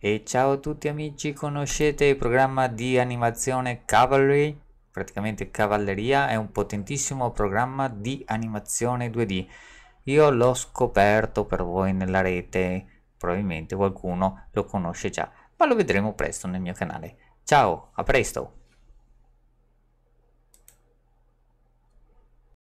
E ciao a tutti amici, conoscete il programma di animazione Cavalry? Praticamente Cavalleria è un potentissimo programma di animazione 2D. Io l'ho scoperto per voi nella rete, probabilmente qualcuno lo conosce già, ma lo vedremo presto nel mio canale. Ciao, a presto!